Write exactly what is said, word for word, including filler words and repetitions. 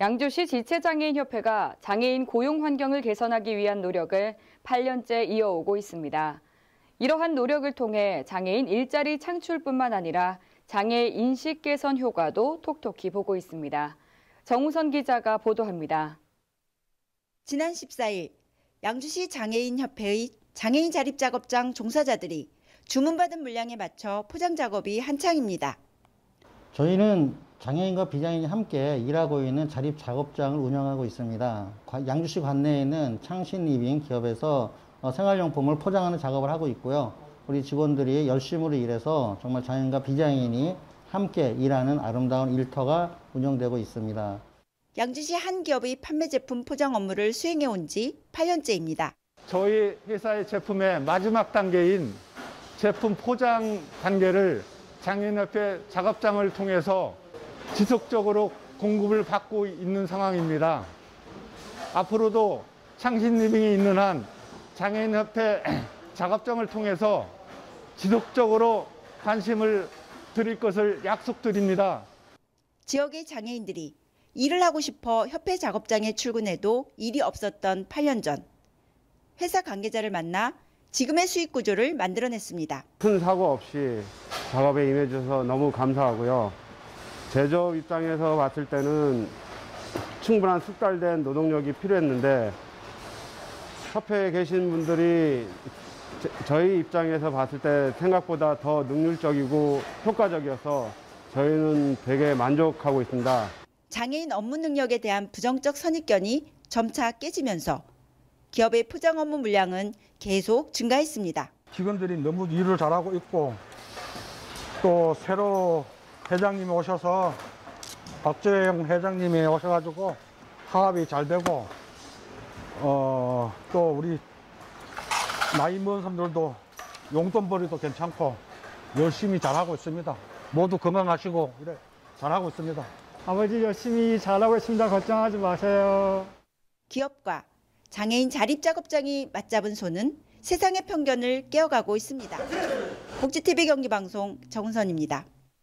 양주시 지체장애인협회가 장애인 고용 환경을 개선하기 위한 노력을 팔 년째 이어오고 있습니다. 이러한 노력을 통해 장애인 일자리 창출뿐만 아니라 장애 인식 개선 효과도 톡톡히 보고 있습니다. 정우선 기자가 보도합니다. 지난 십사 일 양주시 장애인협회의 장애인 자립작업장 종사자들이 주문받은 물량에 맞춰 포장 작업이 한창입니다. 저희는 장애인과 비장애인이 함께 일하고 있는 자립 작업장을 운영하고 있습니다. 양주시 관내에 있는 창신리빙 기업에서 생활용품을 포장하는 작업을 하고 있고요. 우리 직원들이 열심히 일해서 정말 장애인과 비장애인이 함께 일하는 아름다운 일터가 운영되고 있습니다. 양주시 한 기업의 판매 제품 포장 업무를 수행해 온 지 팔 년째입니다. 저희 회사의 제품의 마지막 단계인 제품 포장 단계를 장애인협회 작업장을 통해서 지속적으로 공급을 받고 있는 상황입니다. 앞으로도 창신리빙이 있는 한 장애인협회 작업장을 통해서 지속적으로 관심을 드릴 것을 약속드립니다. 지역의 장애인들이 일을 하고 싶어 협회 작업장에 출근해도 일이 없었던 팔 년 전. 회사 관계자를 만나 지금의 수익 구조를 만들어냈습니다. 큰 사고 없이 작업에 임해줘서 너무 감사하고요. 제조업 입장에서 봤을 때는 충분한 숙달된 노동력이 필요했는데 협회에 계신 분들이 저희 입장에서 봤을 때 생각보다 더 능률적이고 효과적이어서 저희는 되게 만족하고 있습니다. 장애인 업무 능력에 대한 부정적 선입견이 점차 깨지면서 기업의 포장 업무 물량은 계속 증가했습니다. 직원들이 너무 일을 잘하고 있고 또 새로 회장님이 오셔서 박재용 회장님이 오셔가지고 사업이 잘 되고 어, 또 우리 나이 먹은 사람들도 용돈벌이도 괜찮고 열심히 잘하고 있습니다. 모두 건강하시고 이래 잘하고 있습니다. 아버지 열심히 잘하고 있습니다. 걱정하지 마세요. 기업과 장애인 자립작업장이 맞잡은 손은 세상의 편견을 깨어가고 있습니다. 복지티비 경기방송 정은선입니다.